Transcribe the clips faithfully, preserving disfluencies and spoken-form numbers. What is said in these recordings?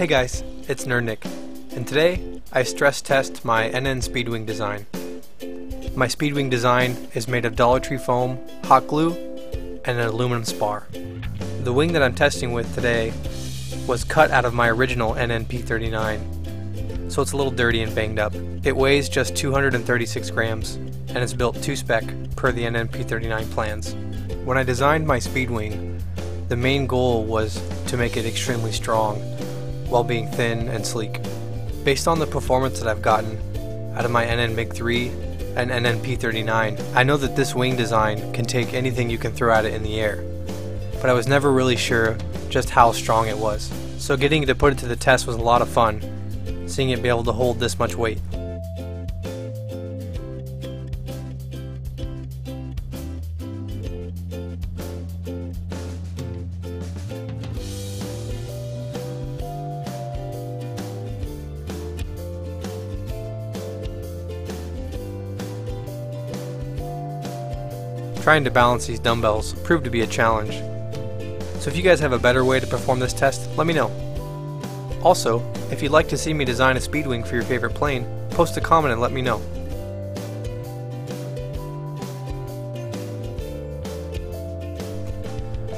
Hey guys, it's Nerd Nick, and today I stress test my N N Speedwing design. My Speedwing design is made of Dollar Tree foam, hot glue, and an aluminum spar. The wing that I'm testing with today was cut out of my original N N P thirty-nine, so it's a little dirty and banged up. It weighs just two hundred thirty-six grams, and it's built two spec per the N N P thirty-nine plans. When I designed my Speedwing, the main goal was to make it extremely strong while being thin and sleek. Based on the performance that I've gotten out of my N N MiG three and N N P thirty-nine, I know that this wing design can take anything you can throw at it in the air, but I was never really sure just how strong it was. So getting to put it to the test was a lot of fun, seeing it be able to hold this much weight. Trying to balance these dumbbells proved to be a challenge, so if you guys have a better way to perform this test, let me know. Also, if you'd like to see me design a Speedwing for your favorite plane, post a comment and let me know.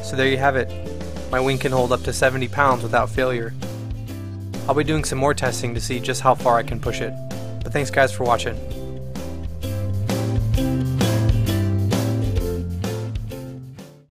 So there you have it. My wing can hold up to seventy pounds without failure. I'll be doing some more testing to see just how far I can push it, but thanks guys for watching.